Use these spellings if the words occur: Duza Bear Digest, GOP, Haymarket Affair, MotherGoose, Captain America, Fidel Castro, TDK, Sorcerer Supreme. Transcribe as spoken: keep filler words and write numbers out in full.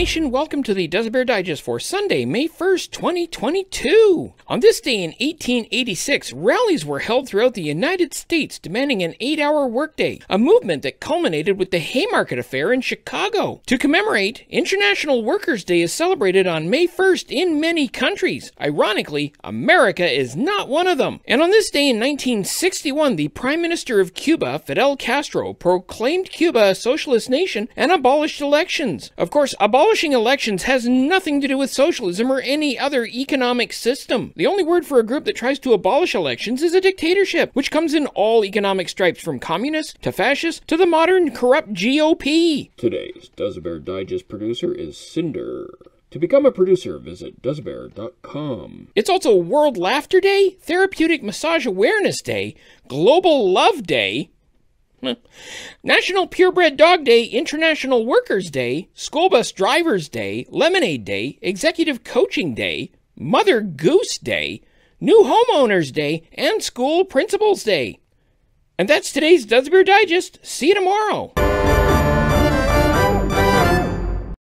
Nation, welcome to the Duza Bear Digest for Sunday, May first, twenty twenty-two. On this day in eighteen eighty-six, rallies were held throughout the United States demanding an eight-hour workday, a movement that culminated with the Haymarket Affair in Chicago. To commemorate, International Workers' Day is celebrated on May first in many countries. Ironically, America is not one of them. And on this day in nineteen sixty-one, the Prime Minister of Cuba, Fidel Castro, proclaimed Cuba a socialist nation and abolished elections. Of course, abolishing elections has nothing to do with socialism or any other economic system. The only word for a group that tries to abolish elections is a dictatorship, which comes in all economic stripes, from communist to fascist to the modern corrupt G O P. Today's Duza Bear Digest producer is Cinder. To become a producer, visit duza bear dot com. It's also World Laughter Day, Therapeutic Massage Awareness Day, Global Love Day, National Purebred Dog Day, International Workers' Day, School Bus Drivers' Day, Lemonade Day, Executive Coaching Day, Mother Goose Day, New Homeowners Day, and School Principals Day. And that's today's Duza Bear Digest. See you tomorrow.